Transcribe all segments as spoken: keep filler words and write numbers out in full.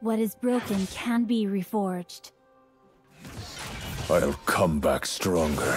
What is broken can be reforged. I'll come back stronger.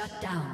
Shut down.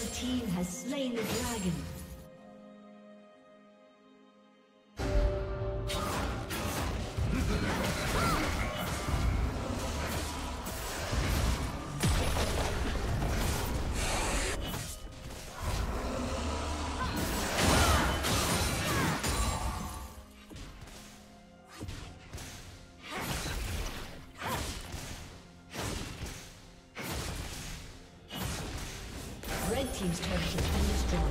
The team has slain the dragon. Team's turret has been destroyed.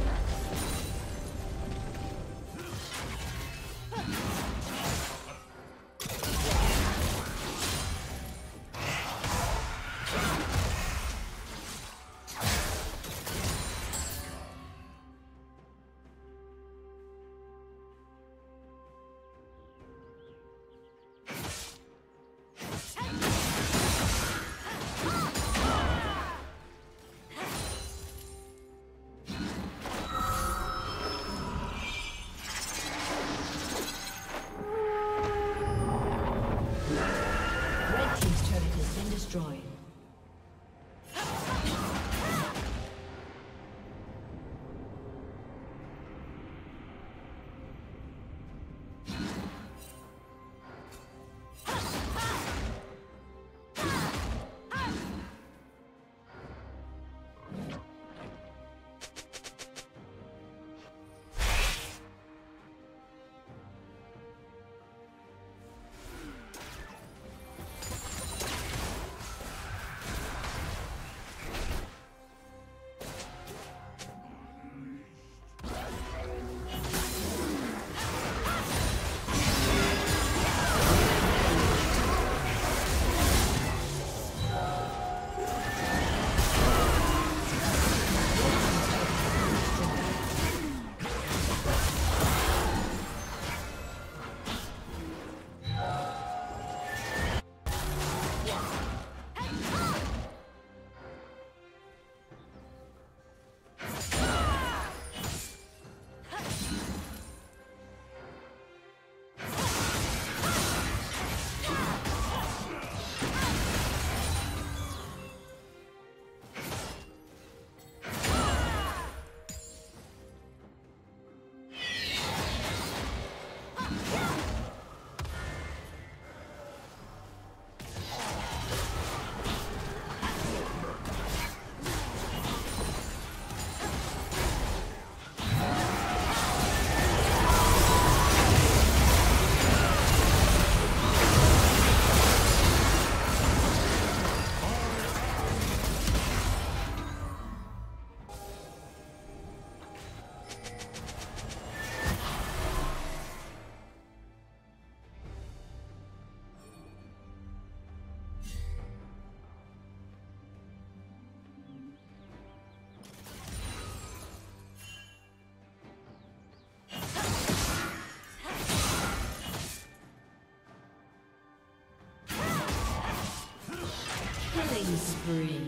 Killing spree.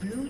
Blue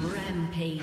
Rampage.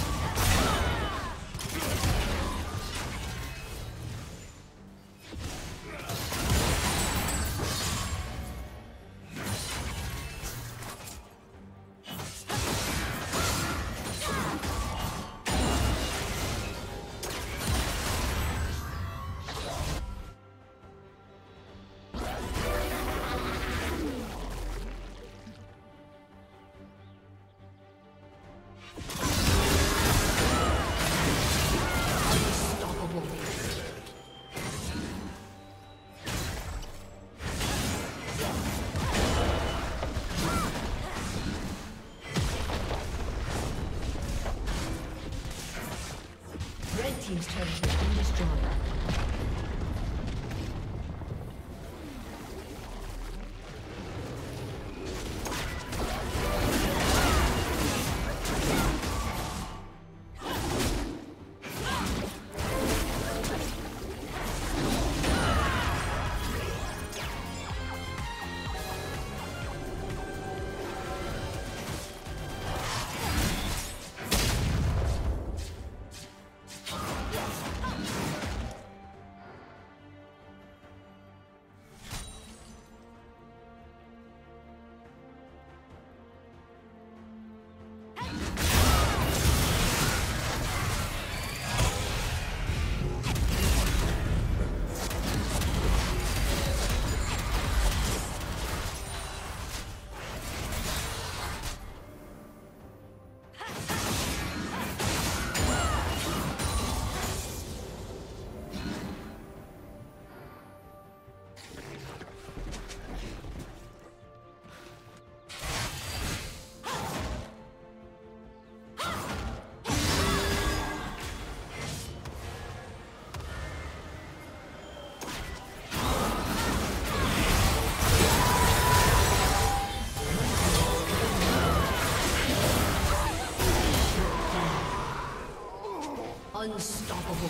Team's turret has been destroyed. Unstoppable.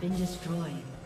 Been destroyed.